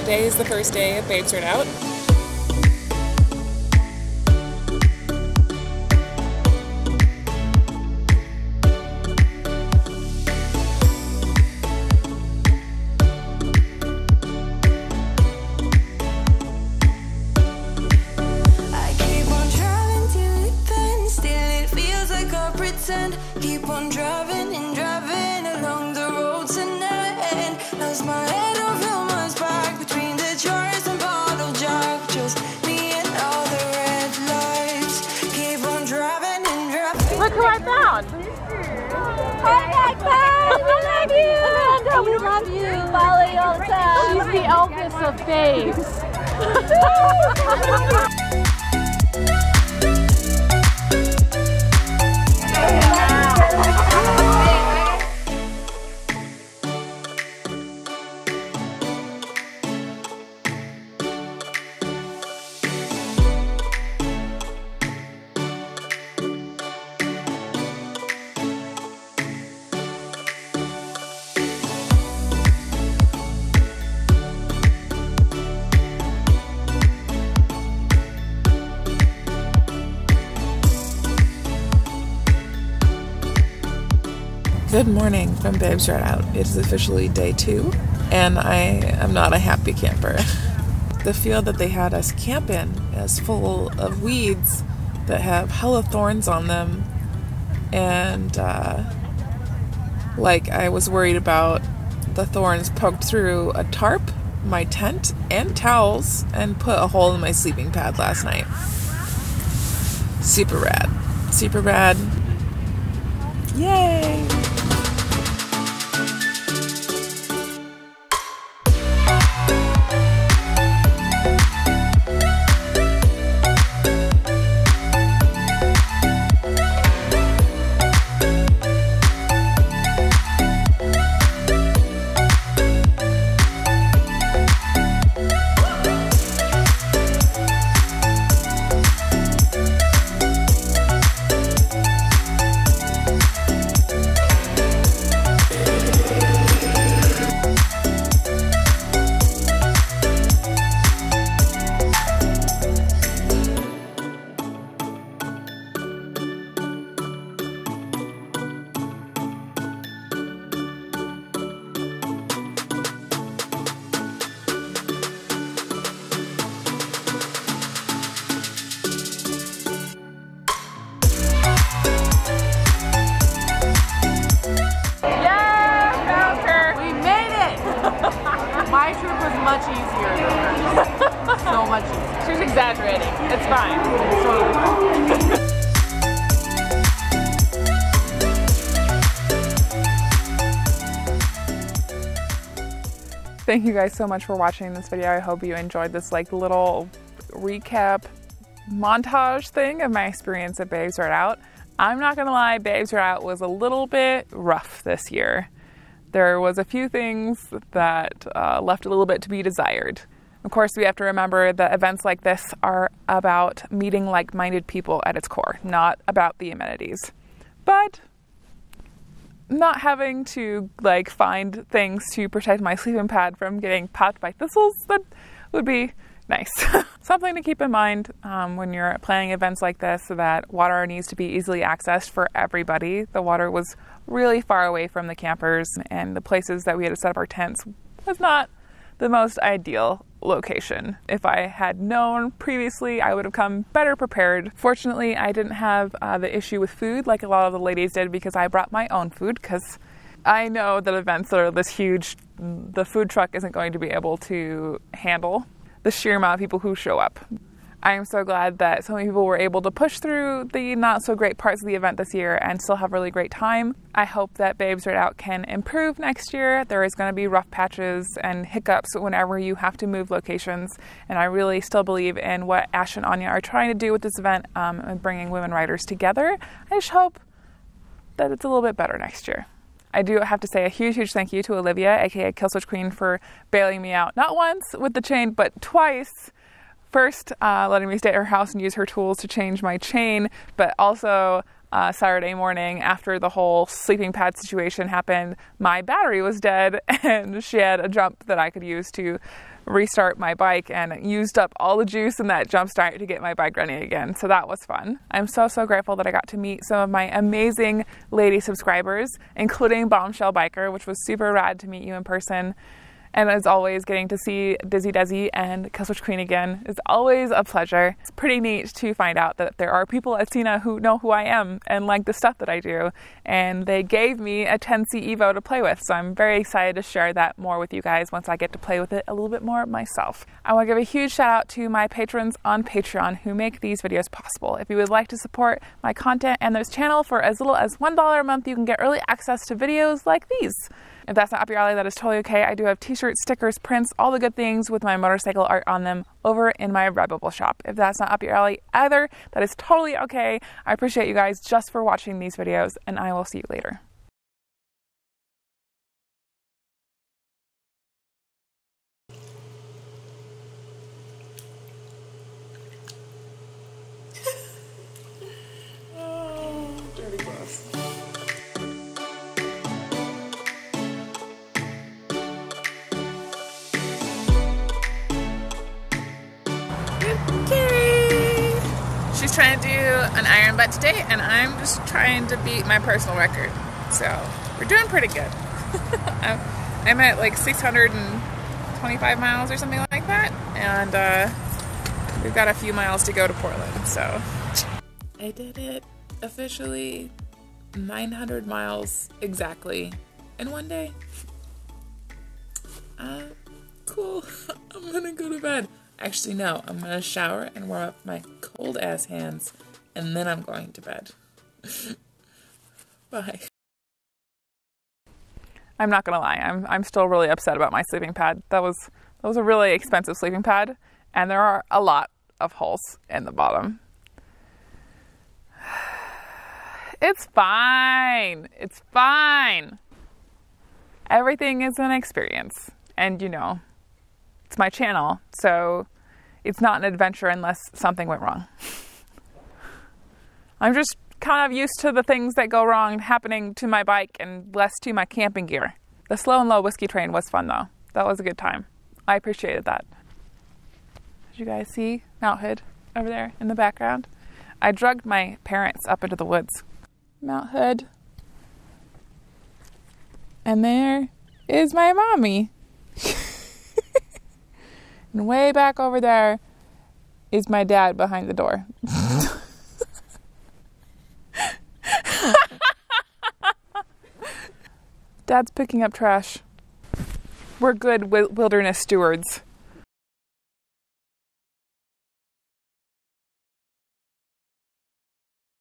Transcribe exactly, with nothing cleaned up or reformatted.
Today is the first day of Babes Ride Out. Look who I found! Hi, Magpie! We love you! Amanda, we love you! Follow you all the time! She's the Elvis of Babes. Good morning from Babes Ride Out. It is officially day two, and I am not a happy camper. The field that they had us camp in is full of weeds that have hella thorns on them, and uh, like I was worried about the thorns poked through a tarp, my tent, and towels, and put a hole in my sleeping pad last night. Super rad. Super rad. Yay! Much easier. So much easier. She was exaggerating. It's fine. It's totally fine. Thank you guys so much for watching this video. I hope you enjoyed this like little recap montage thing of my experience at Babes Ride Out. I'm not gonna lie, Babes Ride Out was a little bit rough this year. There was a few things that uh, left a little bit to be desired. Of course, we have to remember that events like this are about meeting like-minded people at its core, not about the amenities. But not having to like find things to protect my sleeping pad from getting popped by thistles, that would be nice. Something to keep in mind um, when you're planning events like this, so that water needs to be easily accessed for everybody. The water was really far away from the campers, and the places that we had to set up our tents was not the most ideal location. If I had known previously, I would have come better prepared. Fortunately, I didn't have uh, the issue with food like a lot of the ladies did, because I brought my own food, because I know that events that are this huge, the food truck isn't going to be able to handle the sheer amount of people who show up. I am so glad that so many people were able to push through the not so great parts of the event this year and still have a really great time. I hope that Babes Ride Out can improve next year. There is going to be rough patches and hiccups whenever you have to move locations, and I really still believe in what Ash and Anya are trying to do with this event um, and bringing women riders together. I just hope that it's a little bit better next year. I do have to say a huge, huge thank you to Olivia, aka Killswitch Queen, for bailing me out not once with the chain, but twice. First, uh, letting me stay at her house and use her tools to change my chain, but also uh, Saturday morning after the whole sleeping pad situation happened, my battery was dead, and she had a jump that I could use to restart my bike and used up all the juice in that jump start to get my bike running again. So that was fun. I'm so, so grateful that I got to meet some of my amazing lady subscribers, including Bombshell Biker, which was super rad to meet you in person. And as always, getting to see Dizzi Dezi and Killswitch Queen again is always a pleasure. It's pretty neat to find out that there are people at Sena who know who I am and like the stuff that I do. And they gave me a ten C Evo to play with, so I'm very excited to share that more with you guys once I get to play with it a little bit more myself. I want to give a huge shout out to my patrons on Patreon who make these videos possible. If you would like to support my content and this channel for as little as one dollar a month, you can get early access to videos like these. If that's not up your alley, that is totally okay. I do have t-shirts, stickers, prints, all the good things with my motorcycle art on them over in my Redbubble shop. If that's not up your alley either, that is totally okay. I appreciate you guys just for watching these videos, and I will see you later. She's trying to do an iron butt today, and I'm just trying to beat my personal record. So we're doing pretty good. I'm, I'm at like six hundred twenty-five miles or something like that, and uh, we've got a few miles to go to Portland. So I did it officially, nine hundred miles exactly in one day. Uh, cool. I'm gonna go to bed. Actually, no, I'm gonna shower and warm up my cold ass hands, and then I'm going to bed. Bye. I'm not gonna lie, I'm I'm still really upset about my sleeping pad. That was that was a really expensive sleeping pad, and there are a lot of holes in the bottom. It's fine. It's fine. Everything is an experience, and you know. It's my channel, so it's not an adventure unless something went wrong. I'm just kind of used to the things that go wrong happening to my bike and less to my camping gear. The Slow n Low Whiskey train was fun though. That was a good time. I appreciated that. Did you guys see Mount Hood over there in the background? I drugged my parents up into the woods. Mount Hood. And there is my mommy. And way back over there is my dad behind the door. Dad's picking up trash. We're good wilderness stewards.